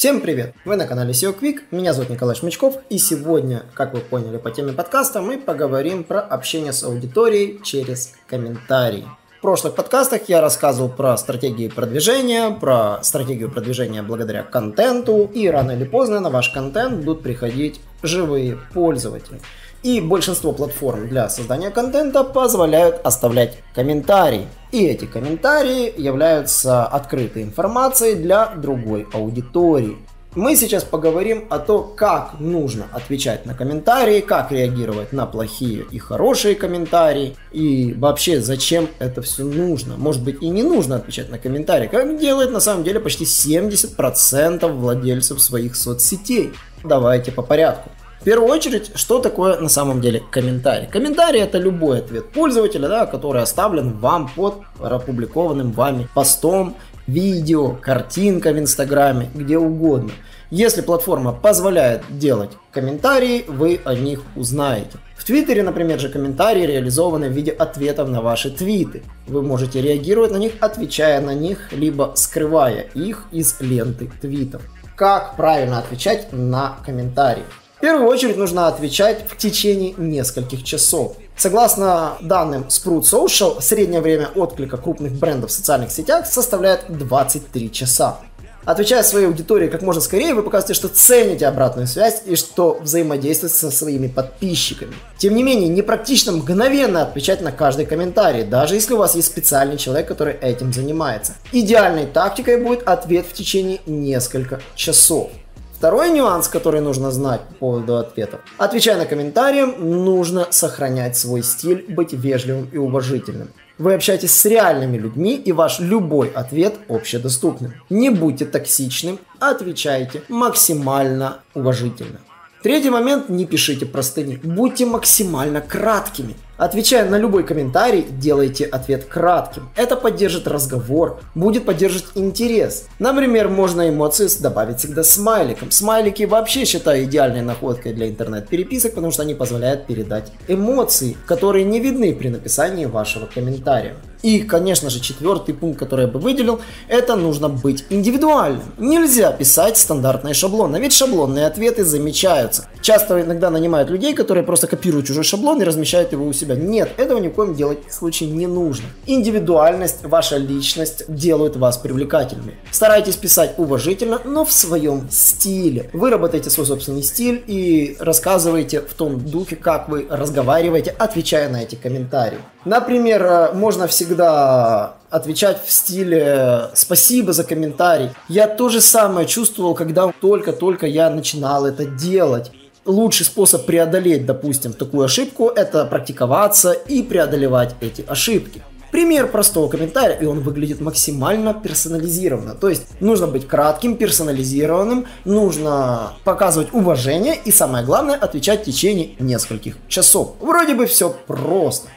Всем привет! Вы на канале SEO Quick, меня зовут Николай Шмичков, и сегодня, как вы поняли по теме подкаста, мы поговорим про общение с аудиторией через комментарии. В прошлых подкастах я рассказывал про стратегии продвижения, про стратегию продвижения благодаря контенту, и рано или поздно на ваш контент будут приходить живые пользователи. И большинство платформ для создания контента позволяют оставлять комментарии. И эти комментарии являются открытой информацией для другой аудитории. Мы сейчас поговорим о том, как нужно отвечать на комментарии, как реагировать на плохие и хорошие комментарии, и вообще зачем это все нужно. Может быть, и не нужно отвечать на комментарии, как делает на самом деле почти 70% владельцев своих соцсетей. Давайте по порядку. В первую очередь, что такое на самом деле комментарий? Комментарий — это любой ответ пользователя, который оставлен вам под опубликованным вами постом, видео, картинка в Инстаграме, где угодно. Если платформа позволяет делать комментарии, вы о них узнаете. В Твиттере, например же, комментарии реализованы в виде ответов на ваши твиты. Вы можете реагировать на них, отвечая на них, либо скрывая их из ленты твитов. Как правильно отвечать на комментарии? В первую очередь нужно отвечать в течение нескольких часов. Согласно данным Sprout Social, среднее время отклика крупных брендов в социальных сетях составляет 23 часа. Отвечая своей аудитории как можно скорее, вы показываете, что цените обратную связь и что взаимодействуете со своими подписчиками. Тем не менее, непрактично мгновенно отвечать на каждый комментарий, даже если у вас есть специальный человек, который этим занимается. Идеальной тактикой будет ответ в течение нескольких часов. Второй нюанс, который нужно знать по поводу ответов. Отвечая на комментарии, нужно сохранять свой стиль, быть вежливым и уважительным. Вы общаетесь с реальными людьми, и ваш любой ответ общедоступен. Не будьте токсичным, отвечайте максимально уважительно. Третий момент – не пишите простыни, будьте максимально краткими. Отвечая на любой комментарий, делайте ответ кратким. Это поддержит разговор, будет поддерживать интерес. Например, можно эмоции добавить всегда смайликом. Смайлики вообще считаю идеальной находкой для интернет-переписок, потому что они позволяют передать эмоции, которые не видны при написании вашего комментария. И, конечно же, четвертый пункт, который я бы выделил, это нужно быть индивидуальным. Нельзя писать стандартные шаблоны, ведь шаблонные ответы замечаются. Часто иногда нанимают людей, которые просто копируют чужой шаблон и размещают его у себя. Нет, этого ни в коем делать в случае не нужно. Индивидуальность, ваша личность делают вас привлекательными. Старайтесь писать уважительно, но в своем стиле. Выработайте свой собственный стиль и рассказывайте в том духе, как вы разговариваете, отвечая на эти комментарии. Например, можно всегда отвечать в стиле «спасибо за комментарий». Я то же самое чувствовал, когда только-только я начинал это делать. Лучший способ преодолеть, допустим, такую ошибку – это практиковаться и преодолевать эти ошибки. Пример простого комментария, и он выглядит максимально персонализированно. То есть нужно быть кратким, персонализированным, нужно показывать уважение и, самое главное, отвечать в течение нескольких часов. Вроде бы все просто.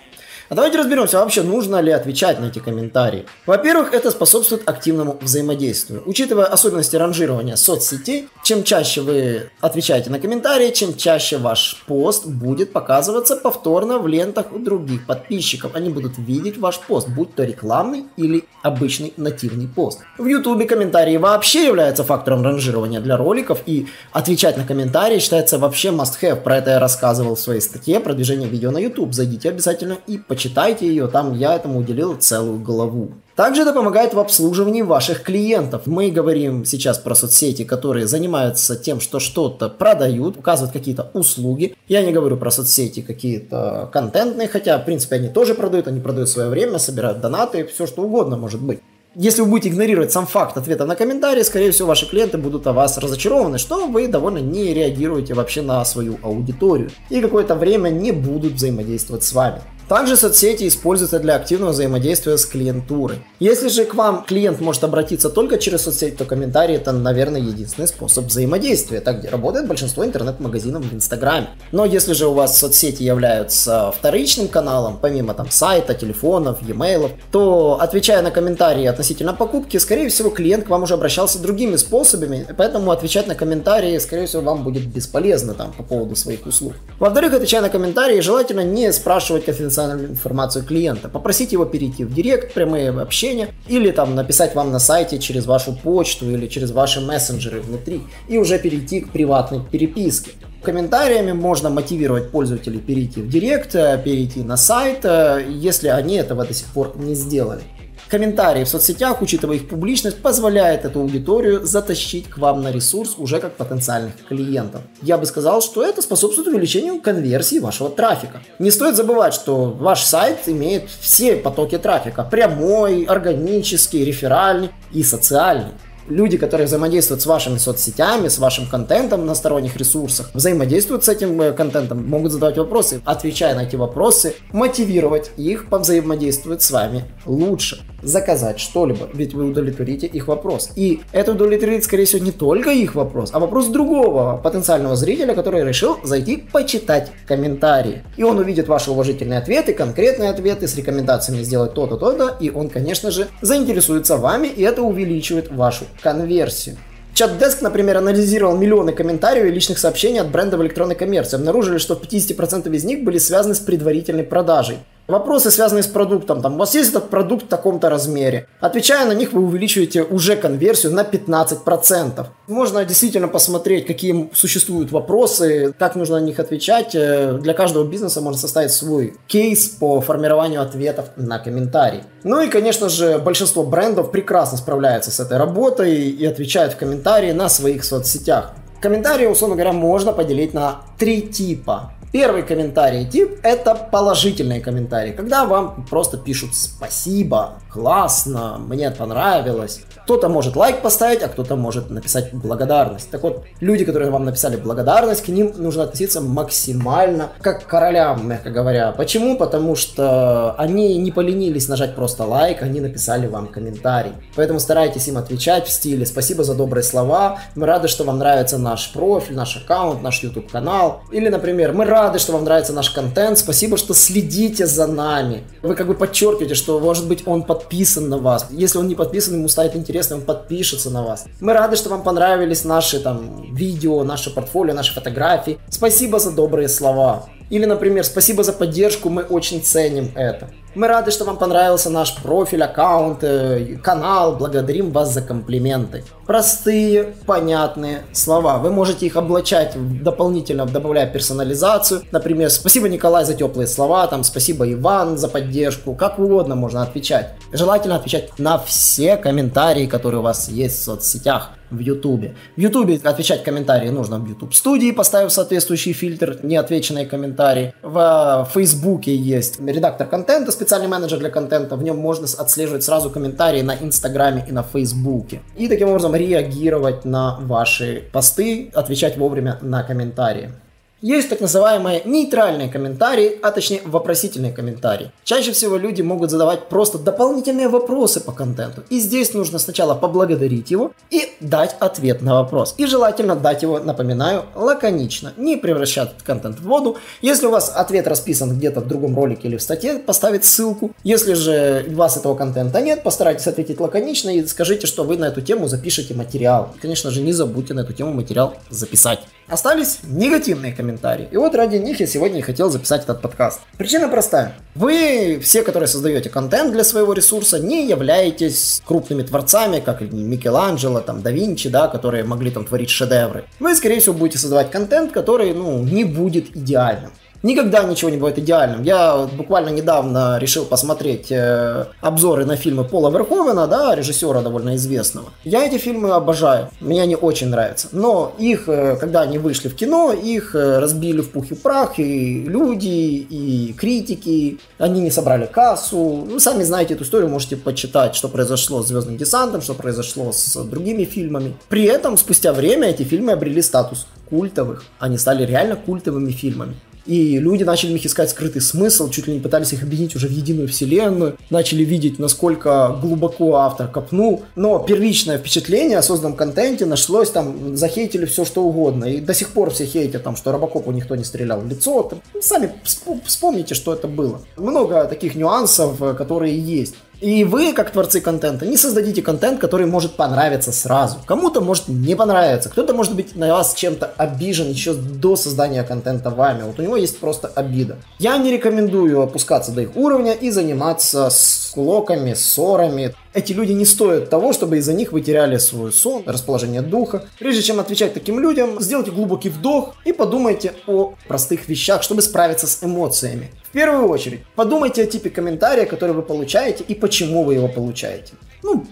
А давайте разберемся, вообще нужно ли отвечать на эти комментарии. Во-первых, это способствует активному взаимодействию. Учитывая особенности ранжирования соцсетей, чем чаще вы отвечаете на комментарии, чем чаще ваш пост будет показываться повторно в лентах у других подписчиков. Они будут видеть ваш пост, будь то рекламный или обычный нативный пост. В YouTube комментарии вообще являются фактором ранжирования для роликов, и отвечать на комментарии считается вообще must-have. Про это я рассказывал в своей статье «Продвижение видео на YouTube». Зайдите обязательно и почитайте ее, там я этому уделил целую главу. Также это помогает в обслуживании ваших клиентов. Мы говорим сейчас про соцсети, которые занимаются тем, что что-то продают, указывают какие-то услуги. Я не говорю про соцсети какие-то контентные, хотя, в принципе, они тоже продают, они продают свое время, собирают донаты, все что угодно может быть. Если вы будете игнорировать сам факт ответа на комментарии, скорее всего, ваши клиенты будут о вас разочарованы, что вы довольно не реагируете вообще на свою аудиторию и какое-то время не будут взаимодействовать с вами. Также соцсети используются для активного взаимодействия с клиентурой. Если же к вам клиент может обратиться только через соцсети, то комментарии — это, наверное, единственный способ взаимодействия, так где работает большинство интернет-магазинов в Инстаграме. Но если же у вас соцсети являются вторичным каналом, помимо там сайта, телефонов, e-mail, то, отвечая на комментарии относительно покупки, скорее всего, клиент к вам уже обращался другими способами, поэтому отвечать на комментарии, скорее всего, вам будет бесполезно там по поводу своих услуг. Во-вторых, отвечая на комментарии, желательно не спрашивать конфиденциальные конфиденциальную информацию клиента. Попросите его перейти в директ, прямые общения, или там написать вам на сайте через вашу почту или через ваши мессенджеры внутри, и уже перейти к приватной переписке. Комментариями можно мотивировать пользователей перейти в директ, перейти на сайт, если они этого до сих пор не сделали. Комментарии в соцсетях, учитывая их публичность, позволяет эту аудиторию затащить к вам на ресурс уже как потенциальных клиентов. Я бы сказал, что это способствует увеличению конверсии вашего трафика. Не стоит забывать, что ваш сайт имеет все потоки трафика: прямой, органический, реферальный и социальный. Люди, которые взаимодействуют с вашими соцсетями, с вашим контентом на сторонних ресурсах, взаимодействуют с этим контентом, могут задавать вопросы, отвечая на эти вопросы, мотивировать их повзаимодействовать с вами лучше, заказать что-либо, ведь вы удовлетворите их вопрос. И это удовлетворит, скорее всего, не только их вопрос, а вопрос другого потенциального зрителя, который решил зайти почитать комментарии. И он увидит ваши уважительные ответы, конкретные ответы с рекомендациями сделать то-то, то-то, и он, конечно же, заинтересуется вами, и это увеличивает вашу конверсию. Чат-деск, например, анализировал миллионы комментариев и личных сообщений от брендов электронной коммерции. Обнаружили, что в 50% из них были связаны с предварительной продажей. Вопросы, связанные с продуктом, там, у вас есть этот продукт в таком-то размере? Отвечая на них, вы увеличиваете уже конверсию на 15%. Можно действительно посмотреть, какие существуют вопросы, как нужно на них отвечать. Для каждого бизнеса можно составить свой кейс по формированию ответов на комментарии. Ну и, конечно же, большинство брендов прекрасно справляются с этой работой и отвечают в комментарии на своих соцсетях. Комментарии, условно говоря, можно поделить на 3 типа. Первый комментарий тип – это положительные комментарии, когда вам просто пишут «спасибо», «классно», «мне понравилось». Кто-то может лайк поставить, а кто-то может написать благодарность. Так вот, люди, которые вам написали благодарность, к ним нужно относиться максимально как к королям, мягко говоря. Почему? Потому что они не поленились нажать просто лайк, они написали вам комментарий. Поэтому старайтесь им отвечать в стиле «спасибо за добрые слова», «мы рады, что вам нравится наш профиль, наш аккаунт, наш YouTube-канал». Или, например, «мы рады, что вам нравится наш контент, спасибо, что следите за нами». Вы как бы подчеркиваете, что, может быть, он подписан на вас. Если он не подписан, ему станет интересно, он подпишется на вас. «Мы рады, что вам понравились наши там видео, наше портфолио, наши фотографии. Спасибо за добрые слова». Или, например, «спасибо за поддержку, мы очень ценим это». «Мы рады, что вам понравился наш профиль, аккаунт, канал, благодарим вас за комплименты». Простые, понятные слова. Вы можете их облачать дополнительно, добавляя персонализацию. Например, «спасибо, Николай, за теплые слова», там, «спасибо, Иван, за поддержку». Как угодно можно отвечать. Желательно отвечать на все комментарии, которые у вас есть в соцсетях. В YouTube. В YouTube отвечать комментарии нужно в YouTube студии, поставив соответствующий фильтр, неотвеченные комментарии. В Facebook есть редактор контента, специальный менеджер для контента. В нем можно отслеживать сразу комментарии на Инстаграме и на Фейсбуке. И таким образом реагировать на ваши посты, отвечать вовремя на комментарии. Есть так называемые нейтральные комментарии, а точнее вопросительные комментарии. Чаще всего люди могут задавать просто дополнительные вопросы по контенту. И здесь нужно сначала поблагодарить его и дать ответ на вопрос. И желательно дать его, напоминаю, лаконично, не превращать контент в воду. Если у вас ответ расписан где-то в другом ролике или в статье, поставить ссылку. Если же у вас этого контента нет, постарайтесь ответить лаконично и скажите, что вы на эту тему запишете материал. И, конечно же, не забудьте на эту тему материал записать. Остались негативные комментарии. И вот ради них я сегодня и хотел записать этот подкаст. Причина простая. Вы, все, которые создаете контент для своего ресурса, не являетесь крупными творцами, как Микеланджело, там, Давинчи, да, которые могли там творить шедевры. Вы, скорее всего, будете создавать контент, который, не будет идеальным. Никогда ничего не будет идеальным. Я буквально недавно решил посмотреть обзоры на фильмы Пола Верховена, да, режиссера довольно известного. Я эти фильмы обожаю, мне они очень нравятся. Но их, когда они вышли в кино, их разбили в пух и прах и люди, и критики. Они не собрали кассу. Вы сами знаете эту историю, можете почитать, что произошло с «Звездным десантом», что произошло с другими фильмами. При этом спустя время эти фильмы обрели статус культовых. Они стали реально культовыми фильмами. И люди начали в них искать скрытый смысл, чуть ли не пытались их объединить уже в единую вселенную, начали видеть, насколько глубоко автор копнул. Но первичное впечатление о созданном контенте нашлось, там, захейтили все что угодно. И до сих пор все хейтят, там, что Робокопу никто не стрелял в лицо. Там, сами вспомните, что это было. Много таких нюансов, которые есть. И вы, как творцы контента, не создадите контент, который может понравиться сразу. Кому-то может не понравиться, кто-то может быть на вас чем-то обижен еще до создания контента вами. Вот у него есть просто обида. Я не рекомендую опускаться до их уровня и заниматься склоками, ссорами. Эти люди не стоят того, чтобы из-за них вы теряли свой сон, расположение духа. Прежде чем отвечать таким людям, сделайте глубокий вдох и подумайте о простых вещах, чтобы справиться с эмоциями. В первую очередь, подумайте о типе комментария, который вы получаете и почему вы его получаете. Ну,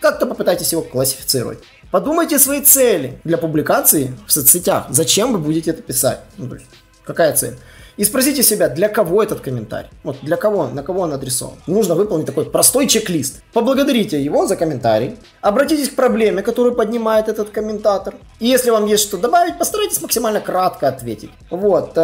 как-то попытайтесь его классифицировать. Подумайте о своей цели для публикации в соцсетях. Зачем вы будете это писать? Ну, то есть, какая цель? И спросите себя, для кого этот комментарий? Вот для кого, на кого он адресован? Нужно выполнить такой простой чек-лист. Поблагодарите его за комментарий. Обратитесь к проблеме, которую поднимает этот комментатор. И если вам есть что добавить, постарайтесь максимально кратко ответить. Вот.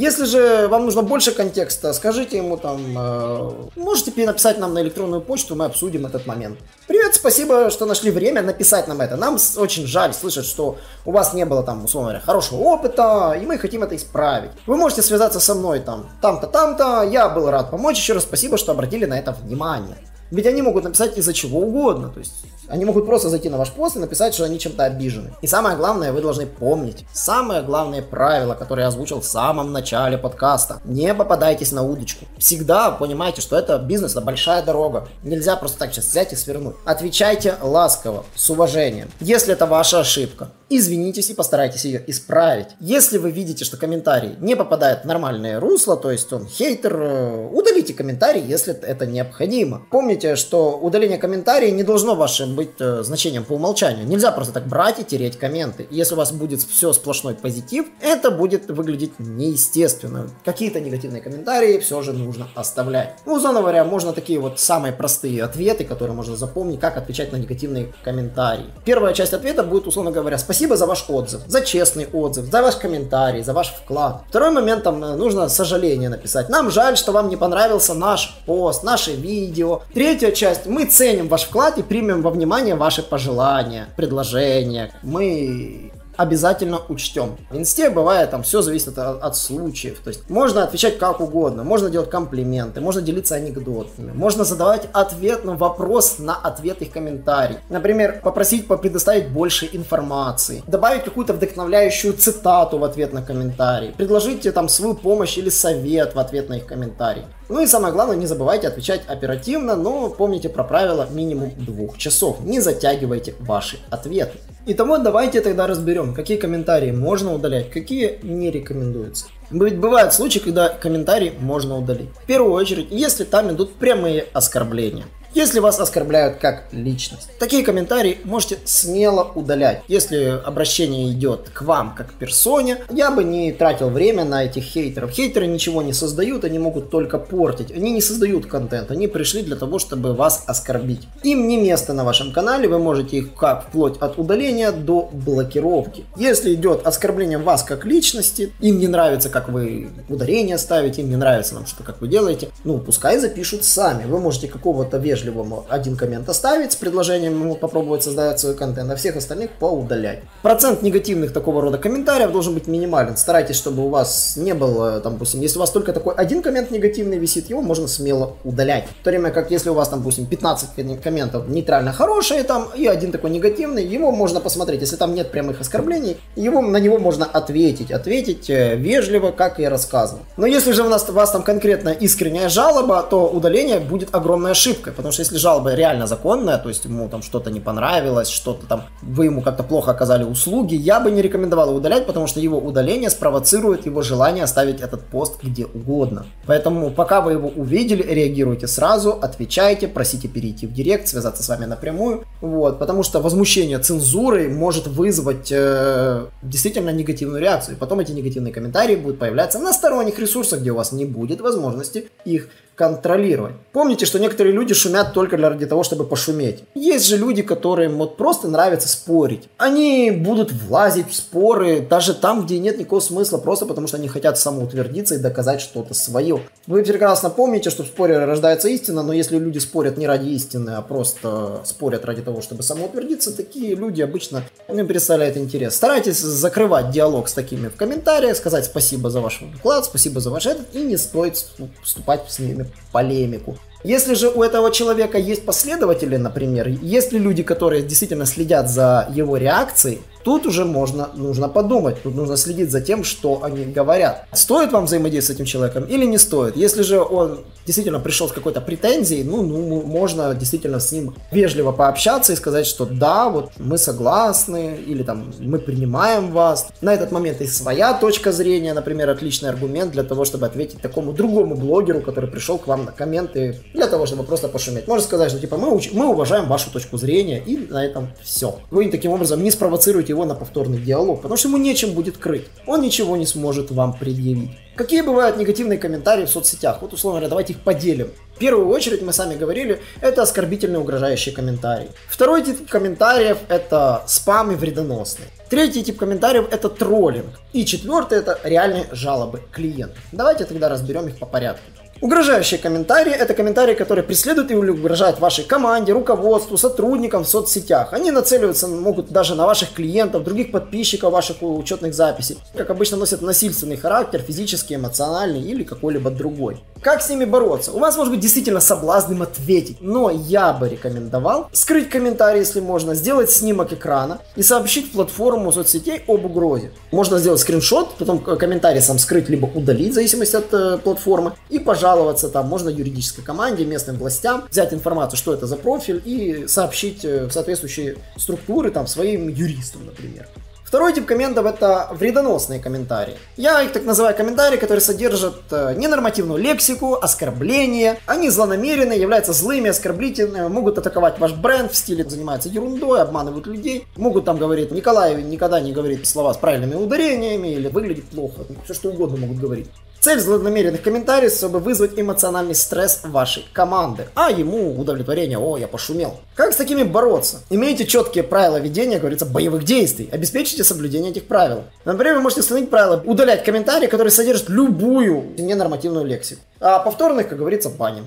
Если же вам нужно больше контекста, скажите ему там, можете написать нам на электронную почту, мы обсудим этот момент. Привет, спасибо, что нашли время написать нам это. Нам очень жаль слышать, что у вас не было там, условно говоря, хорошего опыта, и мы хотим это исправить. Вы можете связать со мной там-то, там-то, я был рад помочь, еще раз спасибо, что обратили на это внимание. Ведь они могут написать из-за чего угодно, то есть они могут просто зайти на ваш пост и написать, что они чем-то обижены. И самое главное, вы должны помнить, самое главное правило, которое я озвучил в самом начале подкаста: не попадайтесь на удочку. Всегда понимайте, что это бизнес, это большая дорога, нельзя просто так сейчас взять и свернуть. Отвечайте ласково, с уважением. Если это ваша ошибка, извинитесь и постарайтесь ее исправить. Если вы видите, что комментарий не попадает в нормальное русло, то есть он хейтер, удалите комментарий, если это необходимо. Помните, что удаление комментария не должно вашим быть значением по умолчанию. Нельзя просто так брать и тереть комменты. Если у вас будет все сплошной позитив, это будет выглядеть неестественно. Какие-то негативные комментарии все же нужно оставлять. Ну, заново говоря, можно такие вот самые простые ответы, которые можно запомнить, как отвечать на негативные комментарии. Первая часть ответа будет, условно говоря, спасибо за ваш отзыв, за честный отзыв, за ваш комментарий, за ваш вклад. Второй момент, там нужно сожаление написать. Нам жаль, что вам не понравился наш пост, наше видео. Третья часть. Мы ценим ваш вклад и примем во внимание ваши пожелания, предложения. Мы обязательно учтем. В инсте бывает там все зависит от случаев. То есть можно отвечать как угодно, можно делать комплименты, можно делиться анекдотами, можно задавать ответный вопрос на ответ их комментарий. Например, попросить предоставить больше информации, добавить какую-то вдохновляющую цитату в ответ на комментарий, предложить там свою помощь или совет в ответ на их комментарий. Ну и самое главное, не забывайте отвечать оперативно, но помните про правило минимум 2 часов. Не затягивайте ваши ответы. Итого, давайте тогда разберем, какие комментарии можно удалять, какие не рекомендуются. Ведь бывают случаи, когда комментарий можно удалить. В первую очередь, если там идут прямые оскорбления. Если вас оскорбляют как личность, такие комментарии можете смело удалять. Если обращение идет к вам как к персоне, я бы не тратил время на этих хейтеров. Хейтеры ничего не создают, они могут только портить. Они не создают контент, они пришли для того, чтобы вас оскорбить. Им не место на вашем канале, вы можете их как вплоть от удаления до блокировки. Если идет оскорбление вас как личности, им не нравится, как вы ударение ставите, им не нравится, что как вы делаете, ну пускай запишут сами. Вы можете какого-то вежливого один коммент оставить с предложением ему попробовать создать свой контент, а всех остальных поудалять. Процент негативных такого рода комментариев должен быть минимален. Старайтесь, чтобы у вас не было, там, допустим, если у вас только такой один коммент негативный висит, его можно смело удалять. В то время как, если у вас, там, допустим, 15 комментов нейтрально хорошие, там, и один такой негативный, его можно посмотреть. Если там нет прямых оскорблений, на него можно ответить. Ответить вежливо, как я рассказывал. Но если же у вас там конкретно искренняя жалоба, то удаление будет огромной ошибкой, потому что если жалоба реально законная, то есть ему там что-то не понравилось, что-то там, вы ему как-то плохо оказали услуги, я бы не рекомендовал удалять, потому что его удаление спровоцирует его желание оставить этот пост где угодно. Поэтому пока вы его увидели, реагируйте сразу, отвечайте, просите перейти в директ, связаться с вами напрямую, вот, потому что возмущение цензурой может вызвать действительно негативную реакцию, и потом эти негативные комментарии будут появляться на сторонних ресурсах, где у вас не будет возможности их контролировать. Помните, что некоторые люди шумят только ради того, чтобы пошуметь. Есть же люди, которым вот просто нравится спорить. Они будут влазить в споры даже там, где нет никакого смысла, просто потому что они хотят самоутвердиться и доказать что-то свое. Вы прекрасно помните, что в споре рождается истина, но если люди спорят не ради истины, а просто спорят ради того, чтобы самоутвердиться, такие люди обычно не представляют интерес. Старайтесь закрывать диалог с такими в комментариях, сказать спасибо за ваш вклад, спасибо за ваш этот, и не стоит вступать с ними полемику. Если же у этого человека есть последователи, например, есть ли люди, которые действительно следят за его реакцией, тут уже нужно подумать, тут нужно следить за тем, что они говорят. Стоит вам взаимодействовать с этим человеком или не стоит? Если же он действительно пришел с какой-то претензией, ну можно действительно с ним вежливо пообщаться и сказать, что да, вот мы согласны, или там мы принимаем вас. На этот момент есть своя точка зрения, например, отличный аргумент для того, чтобы ответить такому другому блогеру, который пришел к вам на комменты, для того, чтобы просто пошуметь. Можно сказать, что типа мы уважаем вашу точку зрения, и на этом все. Вы таким образом не спровоцируете его на повторный диалог, потому что ему нечем будет крыть. Он ничего не сможет вам предъявить. Какие бывают негативные комментарии в соцсетях? Вот, условно говоря, давайте их поделим. В первую очередь, мы сами говорили, это оскорбительные, угрожающие комментарии. Второй тип комментариев – это спам и вредоносные. Третий тип комментариев – это троллинг. И четвертый – это реальные жалобы клиентов. Давайте тогда разберем их по порядку. Угрожающие комментарии – это комментарии, которые преследуют и угрожают вашей команде, руководству, сотрудникам в соцсетях. Они нацеливаются могут даже на ваших клиентов, других подписчиков ваших учетных записей. Как обычно, носят насильственный характер, физический, эмоциональный или какой-либо другой. Как с ними бороться? У вас может быть действительно соблазн им ответить, но я бы рекомендовал скрыть комментарий, если можно, сделать снимок экрана и сообщить платформу соцсетей об угрозе. Можно сделать скриншот, потом комментарий сам скрыть, либо удалить, в зависимости от платформы, и пожаловаться там можно юридической команде, местным властям, взять информацию, что это за профиль, и сообщить в соответствующие структуры там своим юристам, например. Второй тип комментов – это вредоносные комментарии. Я их так называю комментарии, которые содержат ненормативную лексику, оскорбления. Они злонамеренные, являются злыми, оскорбительными, могут атаковать ваш бренд в стиле «занимаются ерундой», обманывают людей. Могут там говорить «Николай никогда не говорит слова с правильными ударениями» или «выглядит плохо». Все что угодно могут говорить. Цель злонамеренных комментариев, чтобы вызвать эмоциональный стресс вашей команды, а ему удовлетворение «О, я пошумел». Как с такими бороться? Имейте четкие правила ведения, как говорится, боевых действий. Обеспечите соблюдение этих правил. Например, вы можете установить правило удалять комментарии, которые содержат любую ненормативную лексику. А повторных, как говорится, баним.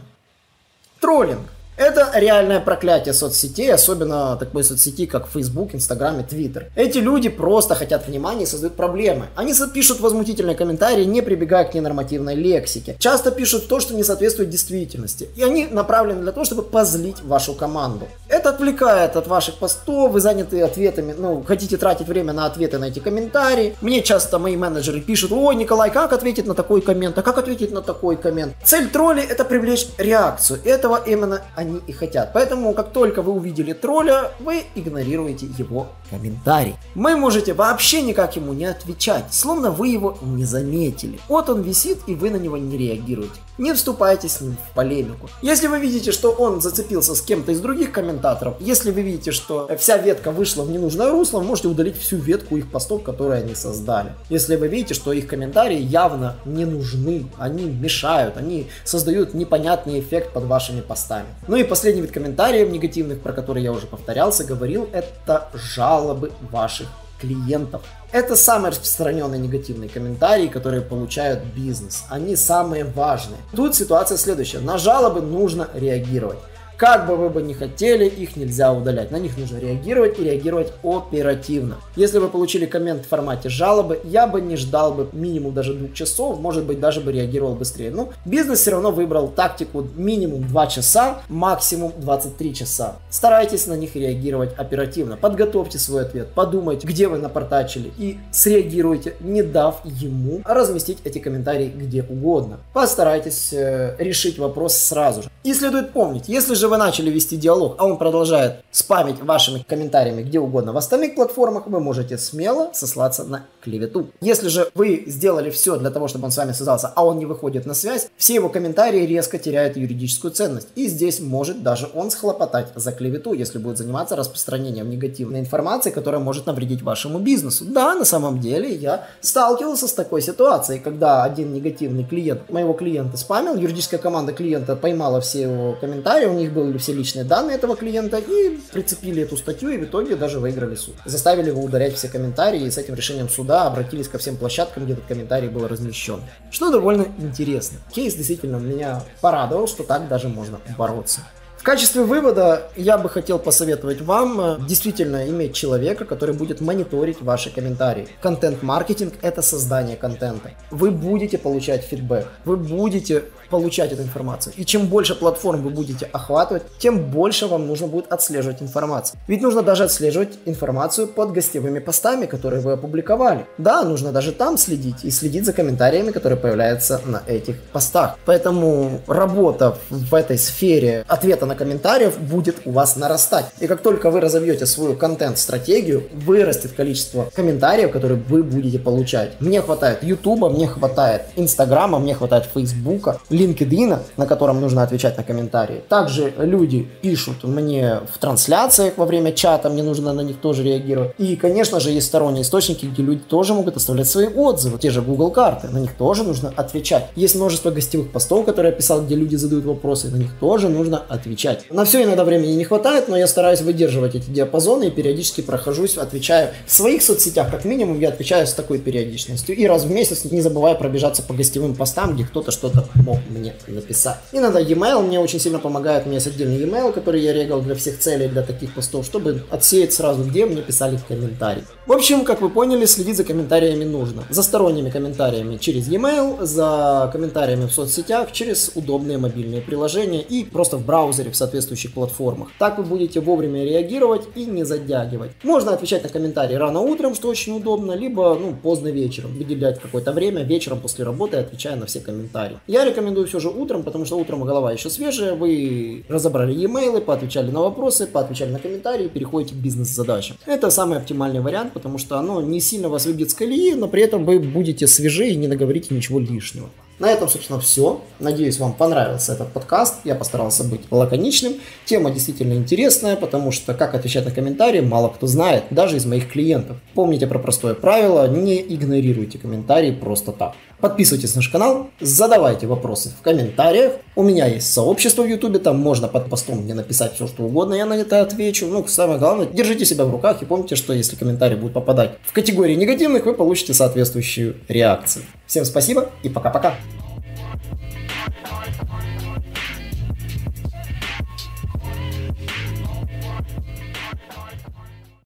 Троллинг. Это реальное проклятие соцсетей, особенно такой соцсети, как Facebook, Instagram и Twitter. Эти люди просто хотят внимания и создают проблемы. Они пишут возмутительные комментарии, не прибегая к ненормативной лексике. Часто пишут то, что не соответствует действительности. И они направлены для того, чтобы позлить вашу команду. Это отвлекает от ваших постов, вы заняты ответами, хотите тратить время на ответы на эти комментарии. Мне часто мои менеджеры пишут: «О, Николай, как ответить на такой коммент? А как ответить на такой коммент?» Цель троллей – это привлечь реакцию. Этого именно они и хотят. Поэтому, как только вы увидели тролля, вы игнорируете его комментарий. Вы можете вообще никак ему не отвечать, словно вы его не заметили. Вот он висит, и вы на него не реагируете. Не вступайте с ним в полемику. Если вы видите, что он зацепился с кем-то из других комментаторов, если вы видите, что вся ветка вышла в ненужное русло, вы можете удалить всю ветку их постов, которые они создали. Если вы видите, что их комментарии явно не нужны, они мешают, они создают непонятный эффект под вашими постами. Ну и последний вид комментариев негативных, про которые я уже повторялся, говорил, это жалобы ваших клиентов. Это самые распространенные негативные комментарии, которые получают бизнес. Они самые важные. Тут ситуация следующая. На жалобы нужно реагировать. Как бы вы ни хотели, их нельзя удалять. На них нужно реагировать и реагировать оперативно. Если вы получили коммент в формате жалобы, я бы не ждал бы минимум даже 2 часов, может быть даже бы реагировал быстрее. Но бизнес все равно выбрал тактику минимум 2 часа, максимум 23 часа. Старайтесь на них реагировать оперативно. Подготовьте свой ответ, подумайте, где вы напортачили и среагируйте, не дав ему разместить эти комментарии где угодно. Постарайтесь решить вопрос сразу же. И следует помнить, если же вы начали вести диалог, а он продолжает спамить вашими комментариями где угодно в остальных платформах, вы можете смело сослаться на клевету. Если же вы сделали все для того, чтобы он с вами связался, а он не выходит на связь, все его комментарии резко теряют юридическую ценность. И здесь может даже он схлопотать за клевету, если будет заниматься распространением негативной информации, которая может навредить вашему бизнесу. Да, на самом деле я сталкивался с такой ситуацией, когда один негативный клиент моего клиента спамил, юридическая команда клиента поймала все его комментарии, у них были все личные данные этого клиента и прицепили эту статью, и в итоге даже выиграли суд. Заставили его удалять все комментарии, и с этим решением суда обратились ко всем площадкам, где этот комментарий был размещен. Что довольно интересно. Кейс действительно меня порадовал, что так даже можно бороться. В В качестве вывода я бы хотел посоветовать вам действительно иметь человека, который будет мониторить ваши комментарии. Контент-маркетинг – это создание контента. Вы будете получать фидбэк, вы будете получать эту информацию. И чем больше платформ вы будете охватывать, тем больше вам нужно будет отслеживать информацию. Ведь нужно даже отслеживать информацию под гостевыми постами, которые вы опубликовали. Да, нужно даже там следить и следить за комментариями, которые появляются на этих постах. Поэтому работа в этой сфере ответа на комментариев будет у вас нарастать. И как только вы разовьете свою контент-стратегию, вырастет количество комментариев, которые вы будете получать. Мне хватает YouTube, мне хватает Instagram, мне хватает Facebook, LinkedIn, на котором нужно отвечать на комментарии. Также люди пишут мне в трансляциях во время чата, мне нужно на них тоже реагировать. И, конечно же, есть сторонние источники, где люди тоже могут оставлять свои отзывы. Те же Google карты, на них тоже нужно отвечать. Есть множество гостевых постов, которые я писал, где люди задают вопросы, на них тоже нужно отвечать. На все иногда времени не хватает, но я стараюсь выдерживать эти диапазоны и периодически прохожусь, отвечаю. В своих соцсетях, как минимум, я отвечаю с такой периодичностью. И раз в месяц не забываю пробежаться по гостевым постам, где кто-то что-то мог мне написать. Иногда e-mail мне очень сильно помогает. У меня есть отдельный e-mail, который я регал для всех целей, для таких постов, чтобы отсеять сразу, где мне писали в комментарии. В общем, как вы поняли, следить за комментариями нужно. За сторонними комментариями через e-mail, за комментариями в соцсетях, через удобные мобильные приложения и просто в браузере, в соответствующих платформах. Так вы будете вовремя реагировать и не затягивать. Можно отвечать на комментарии рано утром, что очень удобно, либо поздно вечером, выделять какое-то время вечером после работы, отвечая на все комментарии. Я рекомендую все же утром, потому что утром голова еще свежая, вы разобрали e-mailы, поотвечали на вопросы, поотвечали на комментарии, переходите к бизнес-задачам. Это самый оптимальный вариант, потому что оно не сильно вас выбьет с колеи, но при этом вы будете свежи и не наговорите ничего лишнего. На этом, собственно, все. Надеюсь, вам понравился этот подкаст. Я постарался быть лаконичным. Тема действительно интересная, потому что как отвечать на комментарии, мало кто знает, даже из моих клиентов. Помните про простое правило, не игнорируйте комментарии просто так. Подписывайтесь на наш канал, задавайте вопросы в комментариях. У меня есть сообщество в YouTube, там можно под постом мне написать все, что угодно, я на это отвечу. Ну, самое главное, держите себя в руках и помните, что если комментарии будут попадать в категории негативных, вы получите соответствующую реакцию. Всем спасибо и пока-пока!